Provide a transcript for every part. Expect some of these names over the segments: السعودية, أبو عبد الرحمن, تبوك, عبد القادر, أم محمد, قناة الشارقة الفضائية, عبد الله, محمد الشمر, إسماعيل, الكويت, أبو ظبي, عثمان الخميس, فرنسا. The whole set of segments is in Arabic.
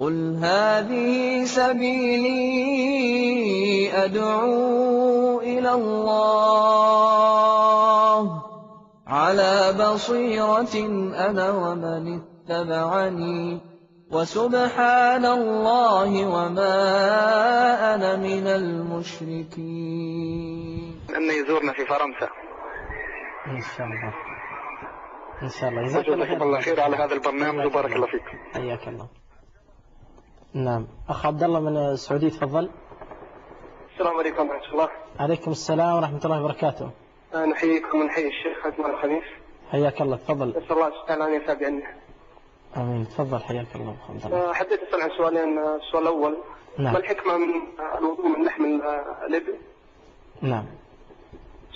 قل هذه سبيلي أدعو إلى الله على بصيرة أنا ومن اتبعني وسبحان الله وما أنا من المشركين. أن يزورنا في فرنسا إن شاء الله. إن شاء الله. جزاكم الله خير على هذا البرنامج وبارك الله فيكم. حياك الله. نعم أخ عبد الله من السعودية تفضل. السلام عليكم ورحمة الله. عليكم السلام ورحمة الله وبركاته. نحييكم ونحيي الشيخ عثمان الخميس. حياك الله تفضل. نسأل الله سبحانه أن يثاب عنا. آمين تفضل حياك الله وحمد الله. حبيت أسأل عن سؤالين. السؤال الأول نعم. ما الحكمة من الوضوء من لحم الإبل؟ نعم.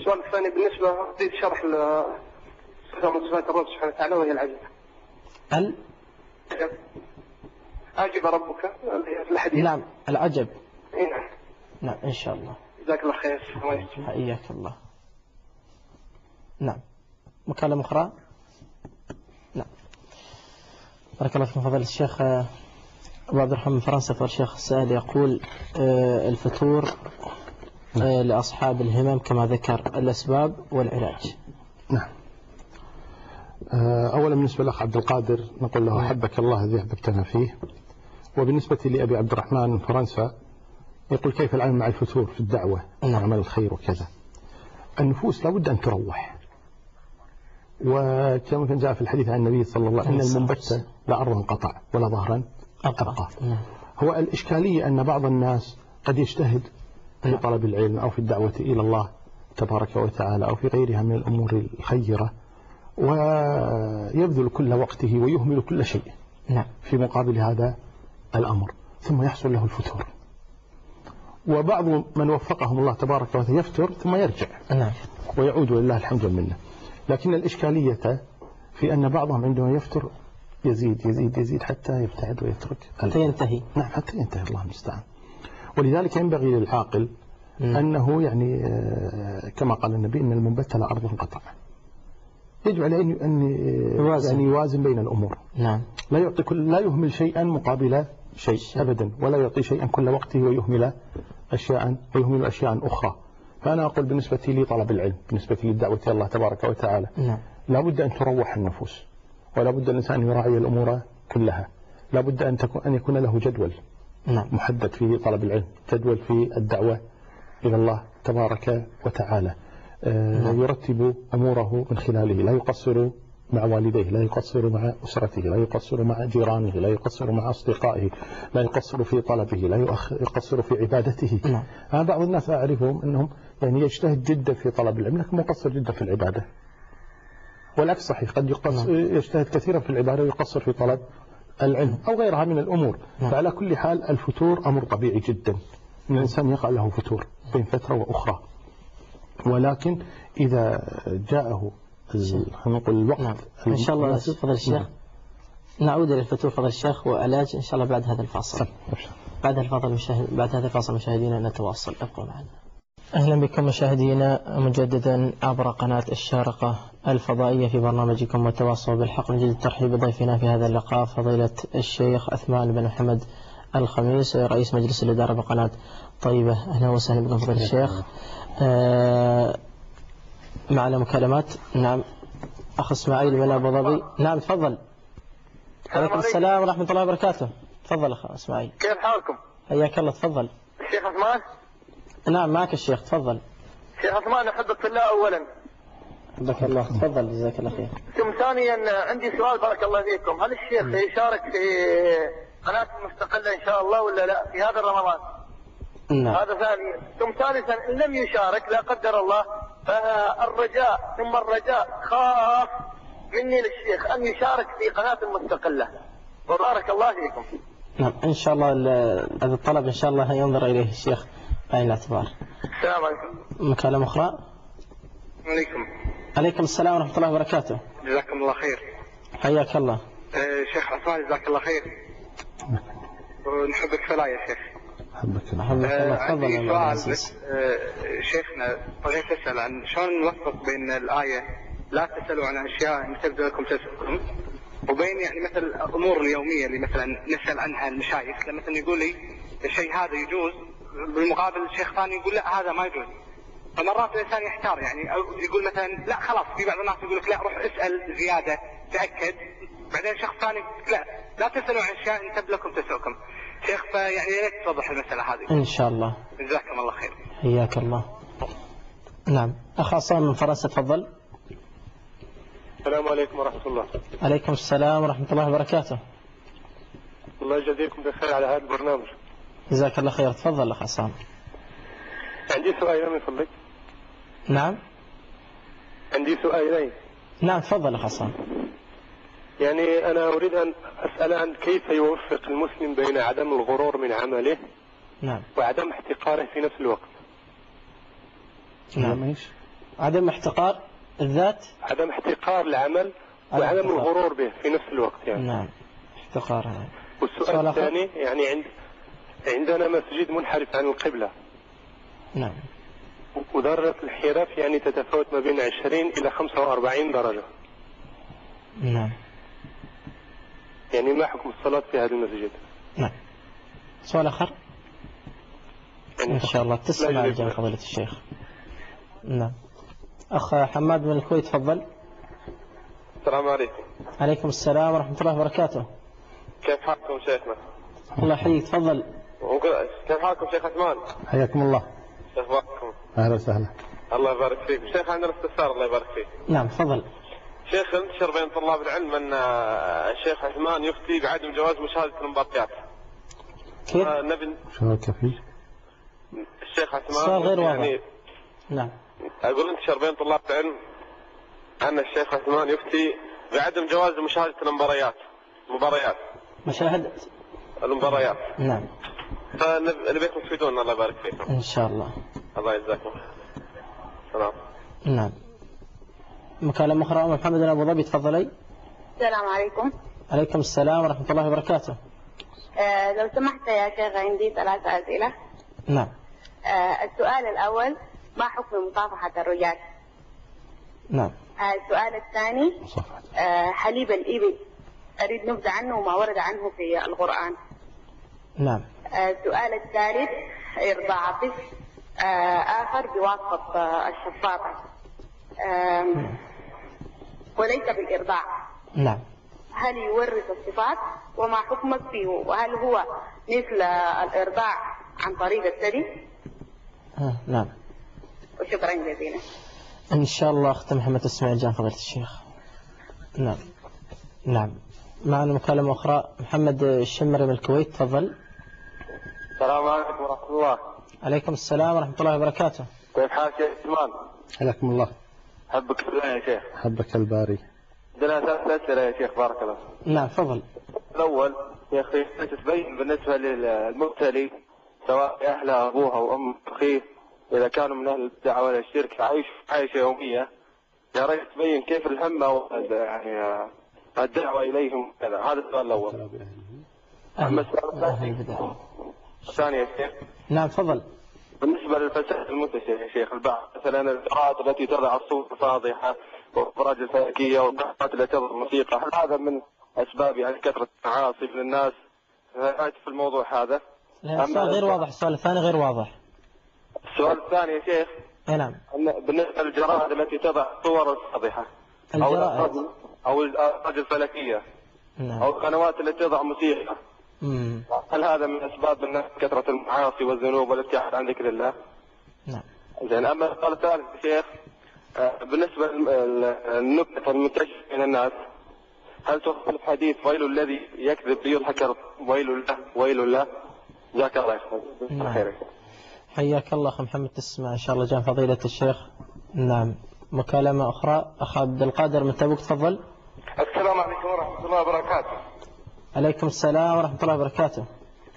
السؤال الثاني بالنسبة أريد شرح من صفات الرب سبحانه وتعالى وهي العجب. عجب ربك الحديث. نعم العجب. إيه نعم. نعم إن شاء الله. جزاك الله خير. حياك الله. نعم مكالمة أخرى. نعم بارك الله فيكم فضل الشيخ أبو عبد الرحمن من فرنسا. فالشيخ السائل يقول الفطور لأصحاب الهمم كما ذكر الأسباب والعلاج. نعم أولا بالنسبة لأخ عبد القادر نقول له أحبك الله الذي أحببتنا فيه. وبالنسبة لأبي عبد الرحمن من فرنسا يقول كيف العمل مع الفتور في الدعوة وعمل الخير وكذا. النفوس لابد أن تروح، وكما كان جاء في الحديث عن النبي صلى الله عليه وسلم أن المنبت لا أرضا قطع ولا ظهرا أبقى. هو الإشكالية أن بعض الناس قد يجتهد في طلب العلم أو في الدعوة إلى الله تبارك وتعالى أو في غيرها من الأمور الخيرة ويبذل كل وقته ويهمل كل شيء في مقابل هذا الأمر ثم يحصل له الفتور. وبعض من وفقهم الله تبارك وتعالى يفتر ثم يرجع ويعود لله الحمد والمنة. لكن الإشكالية في أن بعضهم عندما يفتر يزيد يزيد يزيد حتى يبتعد ويترك حتى ينتهي. نعم حتى ينتهي الله المستعان. ولذلك ينبغي للعاقل أنه يعني كما قال النبي إن المنبت لا أرض قطع. يجب عليه أن يوازن بين الأمور. نعم. لا يهمل شيئا مقابل شيء أبدا، ولا يعطي شيئا كل وقته ويهمل أشياء أخرى. فأنا أقول بالنسبة لي طلب العلم، بالنسبة لي الدعوة إلى الله تبارك وتعالى لا بد أن تروح النفوس، ولا بد الإنسان يراعي الأمور كلها. لا بد أن يكون له جدول محدد في طلب العلم، جدول في الدعوة إلى الله تبارك وتعالى، يرتب أموره من خلاله، لا يقصر مع والديه، لا يقصر مع أسرته، لا يقصر مع جيرانه، لا يقصر مع أصدقائه، لا يقصر في طلبه، لا يقصر في عبادته. أنا بعض الناس أعرفهم أنهم يعني يجتهد جدا في طلب العلم لكن مقصر جدا في العبادة، والعكس صحيح، قد يجتهد كثيرا في العبادة ويقصر في طلب العلم أو غيرها من الأمور. فعلى كل حال الفتور أمر طبيعي جدا، إن الإنسان يقع له فتور بين فترة وأخرى، ولكن إذا جاءه نقول الوقت إن شاء الله فضل الشيخ نعود إلى الفتور فضل الشيخ وعلاج إن شاء الله بعد هذا الفاصل. بعد هذا الفاصل مشاهدينا نتواصل، ابقوا معنا. أهلا بكم مشاهدينا مجددا عبر قناة الشارقة الفضائية في برنامجكم والتواصل بالحق. من جديد ترحيب بضيفنا في هذا اللقاء فضيلة الشيخ عثمان بن محمد الخميس رئيس مجلس الإدارة بقناة طيبة. أهلا وسهلا بكم فضل الشيخ. معنا مكالمات. نعم أخ إسماعيل من أبو ظبي. نعم تفضل. عليكم السلام ورحمة الله وبركاته. تفضل أخ إسماعيل. كيف حالكم؟ حياك الله تفضل. الشيخ عثمان؟ نعم معك الشيخ تفضل. الشيخ عثمان أحبك الله أولا. حفظك الله تفضل جزاك الله خير. ثم ثانيا عندي سؤال بارك الله فيكم، هل الشيخ يشارك في قناة مستقلة إن شاء الله ولا لا في هذا رمضان؟ نعم هذا ثانيا. ثم ثالثا إن لم يشارك لا قدر الله فالرجاء ثم الرجاء خاف مني للشيخ أن يشارك في قناة مستقلة وبارك الله فيكم. نعم إن شاء الله هذا الطلب إن شاء الله ينظر إليه الشيخ بعين الاعتبار. السلام عليكم. مكالمة أخرى. عليكم. عليكم السلام ورحمة الله وبركاته. جزاكم الله خير. حياك الله. شيخ عثمان جزاك الله خير ونحبك فلا يا شيخ. عندي سؤال شيخنا بغيت أسأل عن شلون نوفق بين الآية لا تسألوا عن أشياء إن تبدو لكم تسألكم وبين يعني مثل الامور اليوميه اللي مثلا نسال عنها المشايخ، لما مثلا يقول لي الشيء هذا يجوز، بالمقابل الشيخ ثاني يقول لا هذا ما يجوز. فمرات الانسان يحتار يعني، او يقول مثلا لا خلاص، في بعض الناس يقول لك لا روح اسال زياده تاكد، بعدين شخص ثاني لا تسالوا عن اشياء ان تبلكم تسعكم. شيخ فيعني يا ريت توضح المساله هذه. ان شاء الله. جزاكم الله خير. حياك الله. نعم، اخ عصام من فرنسا تفضل. السلام عليكم ورحمة الله. عليكم السلام ورحمة الله وبركاته. الله يجزيكم بخير على هذا البرنامج. جزاك الله خير، تفضل أخ عصام. عندي سؤالين من فضلك. نعم. عندي سؤالين. نعم تفضل أخ عصام. يعني أنا أريد أن أسأل عن كيف يوفق المسلم بين عدم الغرور من عمله. نعم. وعدم احتقاره في نفس الوقت. نعم ايش؟ عدم احتقار الذات، عدم احتقار العمل وعدم الغرور به في نفس الوقت يعني. نعم احتقار هذا. والسؤال الثاني يعني عندنا مسجد منحرف عن القبلة. نعم. ودرجة الانحراف يعني تتفاوت ما بين 20 إلى 45 درجة. نعم. يعني ما حكم الصلاة في هذا المسجد؟ نعم. سؤال آخر؟ إن شاء الله تسمع الجواب فضيلة الشيخ. نعم. أخ حماد من الكويت تفضل. السلام عليكم. عليكم السلام ورحمة الله وبركاته. كيف حالكم شيخنا؟ الله يحييك تفضل. كيف حالكم شيخ عثمان؟ حياكم الله. كيف أخباركم؟ أهلا وسهلا. الله يبارك فيك. شيخ عندنا استفسار الله يبارك فيك. نعم تفضل. شيخ انتشر بين طلاب العلم أن الشيخ عثمان يفتي بعدم جواز مشاهدة المباريات. كيف؟ نبي شو كفي؟ الشيخ عثمان صار غير واضح. يعني نعم. أقول انتشر بين طلاب العلم أن الشيخ عثمان يفتي بعدم جواز مشاهدة المباريات. مشاهدة المباريات. نعم. فنبيكم تفيدونا الله يبارك فيكم. إن شاء الله. الله يجزاكم. سلام. نعم. مكالمة أخرى أم محمد من أبو ظبي تفضلي. السلام عليكم. عليكم السلام ورحمة الله وبركاته. لو سمحت يا شيخ عندي 3 أسئلة. نعم. السؤال الأول، ما حكم مصافحة الرجال؟ نعم. السؤال الثاني، حليب الإبل أريد نبذة عنه وما ورد عنه في القرآن. نعم. السؤال الثالث، إرضاع طفل آخر بواسطة الشفاطة وليس بالإرضاع. نعم. هل يورث الصفات؟ وما حكمك فيه؟ وهل هو مثل الإرضاع عن طريق الثدي؟ نعم. وشكرا جزيلا. إن شاء الله أختي محمد إسماعيل جان فضيلة الشيخ. نعم. نعم. معنا مكالمة أخرى، محمد الشمر من الكويت تفضل. السلام عليكم ورحمة الله. عليكم السلام ورحمة الله وبركاته. كيف حالك يا إسمان؟ حياكم الله. حبك الله يا شيخ. حبك الباري. عندنا 3 يا شيخ بارك الله. نعم تفضل. الأول يا أخي، تبين بالنسبة للمبتلي سواء أهلها أبوها أو أم أخيه إذا كانوا من أهل البدع ولا الشرك عايشة يومية، يا ريت تبين كيف الهمة يعني الدعوة إليهم. هذا السؤال الأول. أما السؤال الثاني يا شيخ. نعم تفضل. بالنسبة للفساد المنتشر يا شيخ، البعض مثلا القراءات التي تضع الصوت الفاضحة والأفراج الفاكية والقراءات التي تضع الموسيقى، هل هذا من أسباب يعني كثرة المعاصي من الناس في الموضوع هذا؟ لا السؤال غير واضح. السؤال الثاني غير واضح. السؤال الثاني يا شيخ. نعم. بالنسبة للجرائد التي تضع صور الفاضحة أو الأفراج الفلكية. نعم. أو القنوات التي تضع موسيقى. هل هذا من أسباب الناس كثرة المعاصي والذنوب والابتعاد عن ذكر الله؟ نعم. زين. أما السؤال الثالث يا شيخ، بالنسبة للنكتة المنتشرة بين الناس، هل تخالف حديث ويل الذي يكذب ليضحك ويل له ويل له؟ جزاك الله خير. حياك الله أخ محمد، تسمع إن شاء الله جان فضيلة الشيخ. نعم. مكالمة أخرى، أخ عبد القادر من تبوك تفضل. السلام عليكم ورحمة الله وبركاته. عليكم السلام ورحمة الله وبركاته.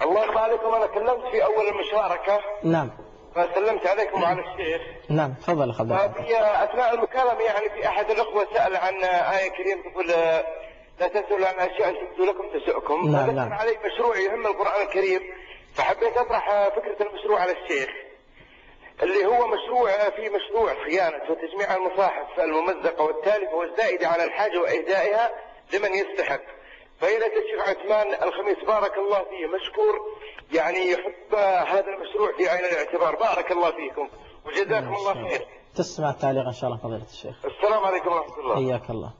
الله يرضى عليكم، أنا كلمت في أول المشاركة. نعم. فسلمت عليكم وعلى الشيخ. نعم تفضل أخ عبد القادر. في أثناء المكالمة يعني في أحد الأخوة سأل عن آية كريمة تقول لا تسألوا عن أشياء تبدو لكم تسؤكم. نعم. نعم. علي مشروع يهم القرآن الكريم، فحبيت أطرح فكرة المشروع على الشيخ، اللي هو مشروع في مشروع صيانة وتجميع المصاحف الممزقة والتالفة والزائدة على الحاجة وإهدائها لمن يستحق. فإذا الشيخ عثمان الخميس بارك الله فيه مشكور، يعني يحب هذا المشروع في عين الاعتبار. بارك الله فيكم وجزاكم الله خير. تسمع التعليق إن شاء الله فضيلة الشيخ. السلام عليكم ورحمة الله. حياك الله.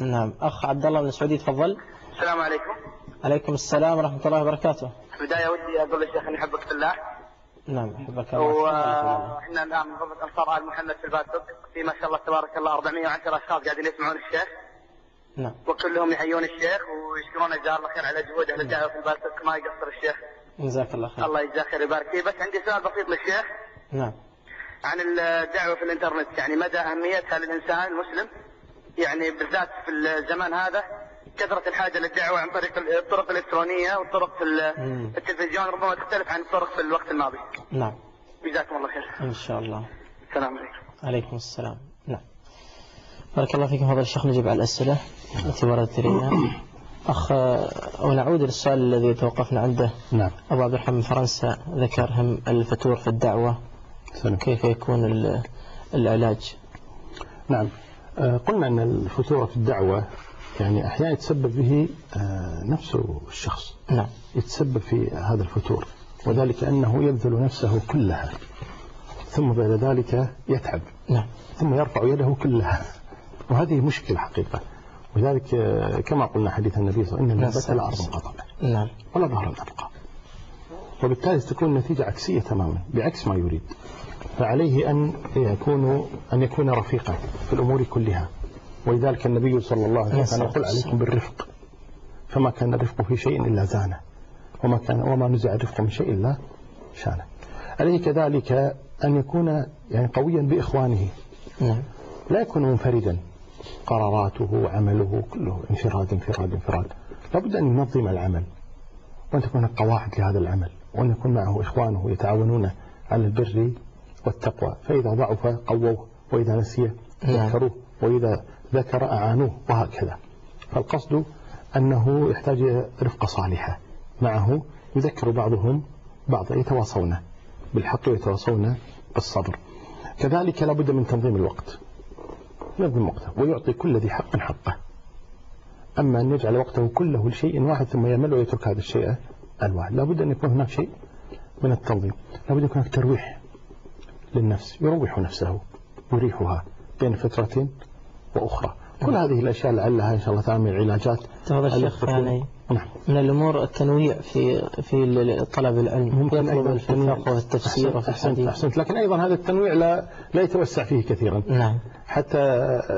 نعم أخ عبد الله من السعودية تفضل. السلام عليكم. عليكم السلام ورحمة الله وبركاته. بداية ودي أقول للشيخ أني أحبك في الله. نعم أحبك الله. وإحنا الآن من غرفة أنصار آل محمد في الباسط، في ما شاء الله تبارك الله 410 أشخاص قاعدين يسمعون الشيخ. نعم. وكلهم يحيون الشيخ ويشكرون جزاه الله خير على جهوده على الدعوة في الباسط، ما يقصر الشيخ. جزاك الله خير. الله يجزاه خير ويبارك فيه. بس عندي سؤال بسيط للشيخ. نعم. عن الدعوة في الإنترنت، يعني مدى أهميتها للإنسان المسلم، يعني بالذات في الزمان هذا كثرة الحاجة للدعوة عن طريق الطرق الإلكترونية والطرق في التلفزيون ربما تختلف عن الطرق في الوقت الماضي. نعم. جزاكم الله خير. إن شاء الله. السلام عليكم. عليكم السلام. نعم. بارك الله فيكم هذا الشيخ. نجيب على الأسئلة التي وردت إلينا. أخ ونعود للسؤال الذي توقفنا عنده. نعم. أبو عبد الرحمن من فرنسا ذكر هم الفتور في الدعوة. سلام. كيف يكون العلاج؟ نعم. قلنا أن الفتور في الدعوة يعني أحيانا يتسبب به نفسه الشخص. نعم. يتسبب في هذا الفتور، وذلك أنه يبذل نفسه كلها ثم بعد ذلك يتعب. نعم. ثم يرفع يده كلها، وهذه مشكلة حقيقة. وذلك كما قلنا حديث النبي صلى الله عليه وسلم إن النبات لا أرض قطبه. نعم. ولا ظهر أبقى. وبالتالي تكون النتيجة عكسية تماما بعكس ما يريد. فعليه أن يكون رفيقا في الأمور كلها. ولذلك النبي صلى الله عليه وسلم قال عليكم بالرفق، فما كان الرفق في شيء إلا زانه، وما نزع الرفق من شيء إلا شانه. عليه كذلك أن يكون يعني قويا بإخوانه، لا يكون منفردا، قراراته وعمله كله انفراد. لابد أن ينظم العمل، وأن تكون قواعد لهذا العمل، وأن يكون معه إخوانه يتعاونون على البر والتقوى. فإذا ضعف قووه، وإذا نسي ذكروه، وإذا ذكر أعانوه، وهكذا. فالقصد أنه يحتاج رفقة صالحة معه، يذكر بعضهم بعض، يتواصون بالحق ويتواصون بالصبر. كذلك لابد من تنظيم الوقت، ينظم وقته ويعطي كل ذي حق حقه. أما أن يجعل وقته كله لشيء واحد ثم يمل ويترك هذا الشيء الواحد، لابد أن يكون هناك شيء من التنظيم. لابد أن يكون هناك ترويح للنفس، يروح نفسه يريحها بين فترة وأخرى. كل هذه الأشياء لعلها إن شاء الله تعمل علاجات. نعم. من الأمور التنويع في طلب العلم، ممكن أيضا في الفقه والتفسير وفي الحديث. أحسنت. لكن أيضا هذا التنويع لا يتوسع فيه كثيرا. نعم. حتى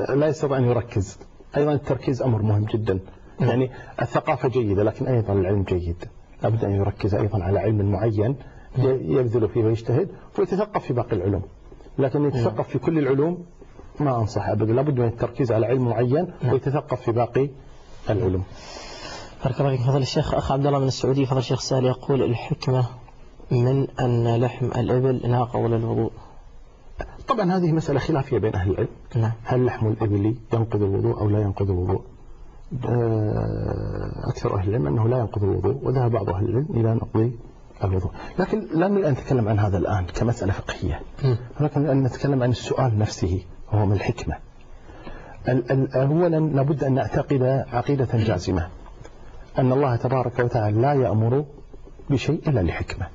لا يستطيع أن يركز. أيضا التركيز أمر مهم جدا. يعني الثقافة جيدة، لكن أيضا العلم جيد. لابد أن يركز أيضا على علم معين يبذل فيه ويجتهد، ويتثقف في باقي العلوم. لكن يتثقف في كل العلوم ما أنصح أبدا. لابد من التركيز على علم معين ويتثقف في باقي العلوم. بارك الله فيك فضل الشيخ. أخ عبد الله من السعودية فضل الشيخ سهل يقول الحكمة من أن لحم الإبل ناقض للوضوء. طبعا هذه مسألة خلافية بين أهل العلم. نعم. هل لحم الإبل ينقض الوضوء أو لا ينقض الوضوء؟ أكثر أهل العلم أنه لا ينقض الوضوء، وذهب بعض أهل العلم إلى نقض الوضوء. لكن لا نتكلم عن هذا الآن كمسألة فقهية، ولكن نتكلم عن السؤال نفسه، هو من الحكمة. أولا لابد أن نعتقد عقيدة جازمة أن الله تبارك وتعالى لا يأمر بشيء إلا لحكمة،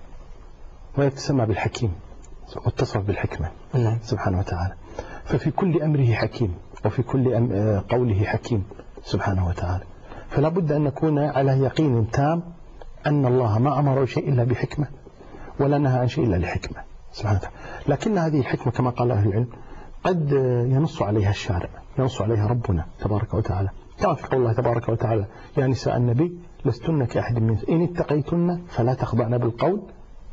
ويتسمى بالحكيم والتصرف بالحكمة سبحانه وتعالى. ففي كل أمره حكيم، وفي كل قوله حكيم سبحانه وتعالى. فلا بد أن نكون على يقين تام أن الله ما أمر شيء إلا بحكمة، ولا نهى عن شيء إلا لحكمة سبحانه وتعالى. لكن هذه الحكمة كما قال أهل العلم قد ينص عليها الشارع، ينص عليها ربنا تبارك وتعالى، كما في قول الله تبارك وتعالى يا نساء النبي لستن كأحد من إن اتقيتن فلا تخضعن بالقول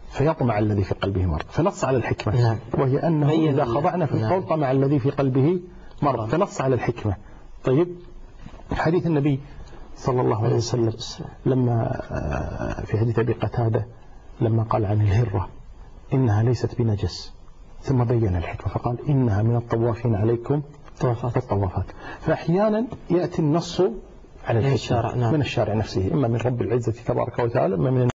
فيطمع الذي في قلبه مرض. فنص على الحكمة. نعم. وهي أنه إذا خضعنا في القول طمع الذي في قلبه مرض. فنص على الحكمة. طيب حديث النبي صلى الله عليه وسلم لما في حديث أبي قتادة لما قال عن الهرة إنها ليست بنجس، ثم بين الحكمة فقال إنها من الطوافين عليكم الطوافات. فأحيانا يأتي النص على الحكمة من الشارع نفسه، إما من رب العزة تبارك وتعالى، إما من